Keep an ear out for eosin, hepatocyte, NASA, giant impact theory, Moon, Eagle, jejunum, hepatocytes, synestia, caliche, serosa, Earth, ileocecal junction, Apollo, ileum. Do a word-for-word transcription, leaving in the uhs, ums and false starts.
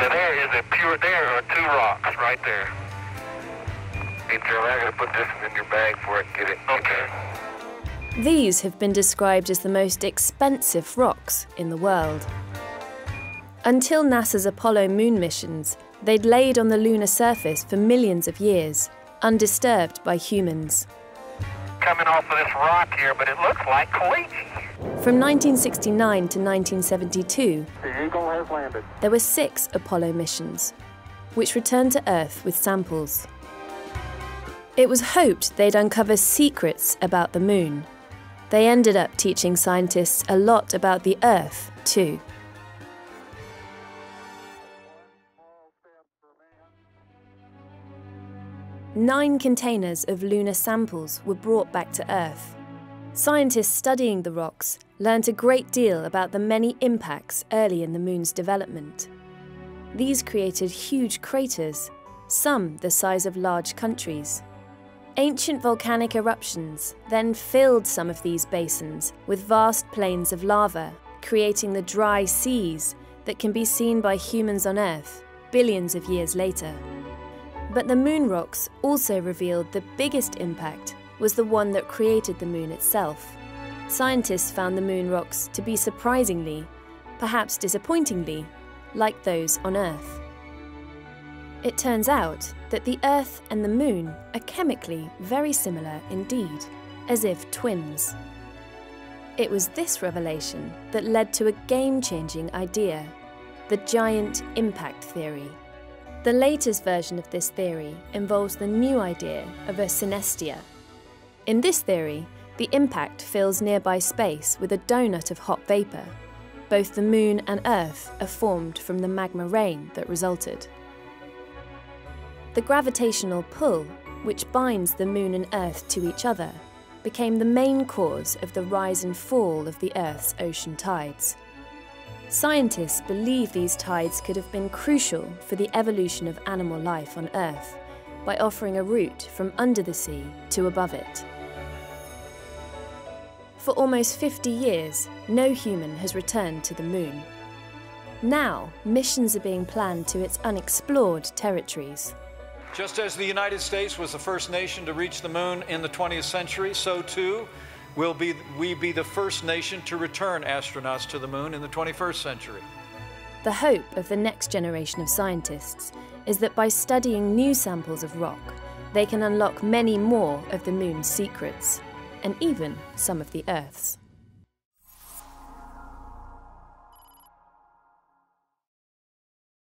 Now there is a pure, there are two rocks right there. Hey Joe, I gotta put this in your bag before I can get it. Okay. These have been described as the most expensive rocks in the world. Until NASA's Apollo moon missions, they'd laid on the lunar surface for millions of years, undisturbed by humans. Coming off of this rock here, but it looks like caliche. From nineteen sixty-nine to nineteen seventy-two, the Eagle has landed. There were six Apollo missions, which returned to Earth with samples. It was hoped they'd uncover secrets about the Moon. They ended up teaching scientists a lot about the Earth, too. Nine containers of lunar samples were brought back to Earth. Scientists studying the rocks learned a great deal about the many impacts early in the Moon's development. These created huge craters, some the size of large countries. Ancient volcanic eruptions then filled some of these basins with vast plains of lava, creating the dry seas that can be seen by humans on Earth billions of years later. But the Moon rocks also revealed the biggest impact was the one that created the Moon itself. Scientists found the Moon rocks to be surprisingly, perhaps disappointingly, like those on Earth. It turns out that the Earth and the Moon are chemically very similar indeed, as if twins. It was this revelation that led to a game-changing idea, the giant impact theory. The latest version of this theory involves the new idea of a synestia. In this theory, the impact fills nearby space with a donut of hot vapor. Both the Moon and Earth are formed from the magma rain that resulted. The gravitational pull, which binds the Moon and Earth to each other, became the main cause of the rise and fall of the Earth's ocean tides. Scientists believe these tides could have been crucial for the evolution of animal life on Earth by offering a route from under the sea to above it. For almost fifty years, no human has returned to the Moon. Now, missions are being planned to its unexplored territories. Just as the United States was the first nation to reach the Moon in the twentieth century, so too will be, we be the first nation to return astronauts to the Moon in the twenty-first century. The hope of the next generation of scientists is that by studying new samples of rock, they can unlock many more of the Moon's secrets, and even some of the Earth's.